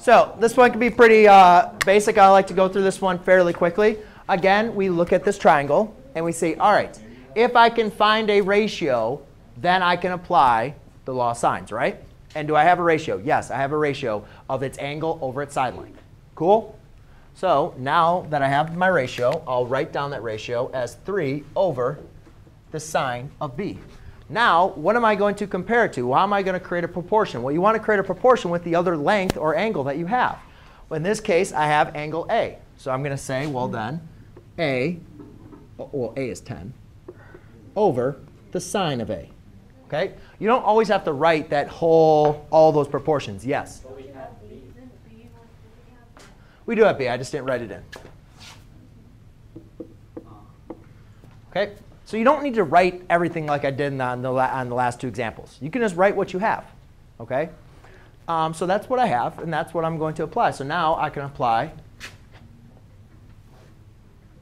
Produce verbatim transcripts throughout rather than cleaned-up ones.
So this one can be pretty uh, basic. I like to go through this one fairly quickly. Again, we look at this triangle, and we see, all right, if I can find a ratio, then I can apply the law of sines, right? And do I have a ratio? Yes, I have a ratio of its angle over its side length. Cool? So now that I have my ratio, I'll write down that ratio as three over the sine of b. Now, what am I going to compare it to? How am I going to create a proportion? Well, you want to create a proportion with the other length or angle that you have. In this case, I have angle A. So I'm going to say, well then, A, well, A is ten, over the sine of A. Okay? You don't always have to write that whole, all those proportions. Yes? But we have B. We do have B. I just didn't write it in. Okay? So you don't need to write everything like I did on the, on the last two examples. You can just write what you have. Okay? Um, so that's what I have, and that's what I'm going to apply. So now I can apply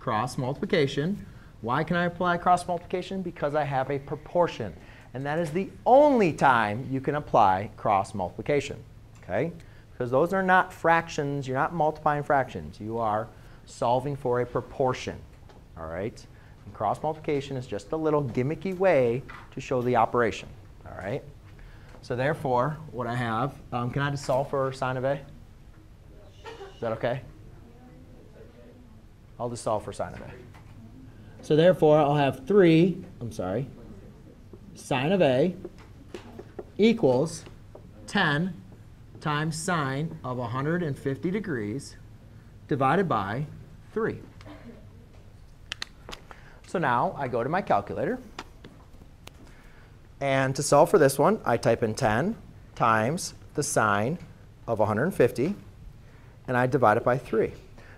cross multiplication. Why can I apply cross multiplication? Because I have a proportion. And that is the only time you can apply cross multiplication. Okay? Because those are not fractions. You're not multiplying fractions. You are solving for a proportion. All right? And cross multiplication is just a little gimmicky way to show the operation. All right? So therefore, what I have, um, can I just solve for sine of A? Is that OK? I'll just solve for sine of A. So therefore, I'll have three, I'm sorry, sine of A equals ten times sine of one hundred fifty degrees divided by three. So now I go to my calculator. And to solve for this one, I type in ten times the sine of one hundred fifty. And I divide it by three.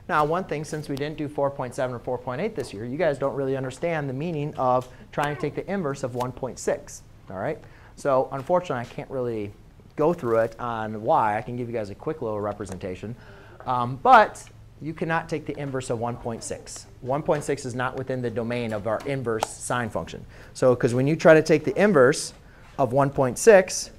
Now, one thing, since we didn't do four point seven or four point eight this year, you guys don't really understand the meaning of trying to take the inverse of one point six. All right? So unfortunately, I can't really go through it on why. I can give you guys a quick little representation. Um, but you cannot take the inverse of one point six. one point six is not within the domain of our inverse sine function. So because when you try to take the inverse of one point six,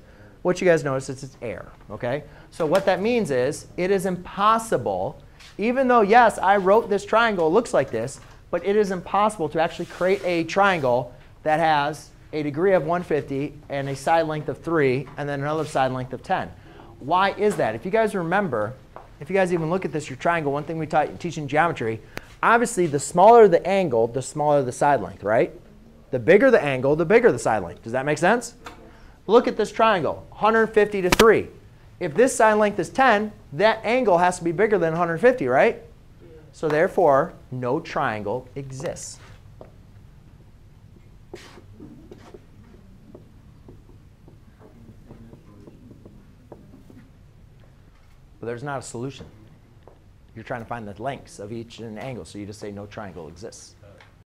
what you guys notice is it's error. Okay? So what that means is it is impossible, even though, yes, I wrote this triangle, it looks like this, but it is impossible to actually create a triangle that has a degree of one hundred fifty and a side length of three and then another side length of ten. Why is that? If you guys remember, if you guys even look at this, your triangle, one thing we taught, teach in geometry, obviously, the smaller the angle, the smaller the side length, right? The bigger the angle, the bigger the side length. Does that make sense? Look at this triangle, one hundred fifty to three. If this side length is ten, that angle has to be bigger than one hundred fifty, right? So therefore, no triangle exists. But there's not a solution. You're trying to find the lengths of each and angle, so you just say no triangle exists.